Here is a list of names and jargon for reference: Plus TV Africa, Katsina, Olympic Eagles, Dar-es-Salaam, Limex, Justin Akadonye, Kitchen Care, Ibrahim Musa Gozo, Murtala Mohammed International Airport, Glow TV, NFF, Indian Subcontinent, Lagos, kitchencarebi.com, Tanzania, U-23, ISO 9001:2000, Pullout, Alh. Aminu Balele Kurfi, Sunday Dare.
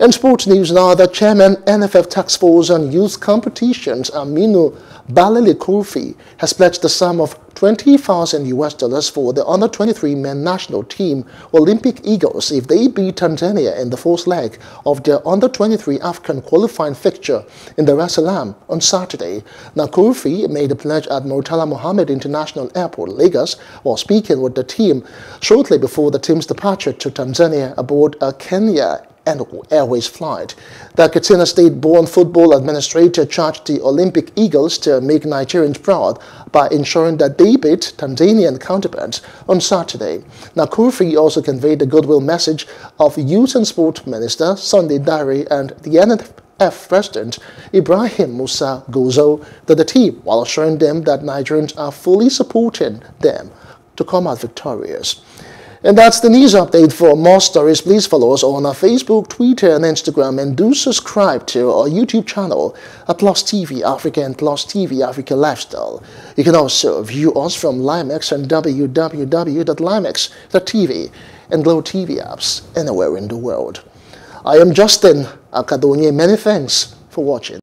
In sports news now, the chairman NFF Tax Force on Youth Competitions, Aminu Balele Kurfi, has pledged the sum of $20,000 for the under-23 men national team Olympic Eagles if they beat Tanzania in the fourth leg of their under-23 African qualifying fixture in Dar-es-Salaam on Saturday. Now, Kurfi made the pledge at Murtala Mohammed International Airport, Lagos, while speaking with the team shortly before the team's departure to Tanzania aboard a Kenya and Airways flight. The Katsina State-born football administrator charged the Olympic Eagles to make Nigerians proud by ensuring that they beat Tanzanian counterparts on Saturday. Now, Kurfi also conveyed the goodwill message of Youth and Sport Minister Sunday Dare and the NFF President Ibrahim Musa Gozo to the team, while assuring them that Nigerians are fully supporting them to come out victorious. And that's the news update. For more stories, please follow us on our Facebook, Twitter, and Instagram, and do subscribe to our YouTube channel at Plus TV Africa and Plus TV Africa Lifestyle. You can also view us from Limex and www.limex.tv and Glow TV apps anywhere in the world. I am Justin Akadonye. Many thanks for watching.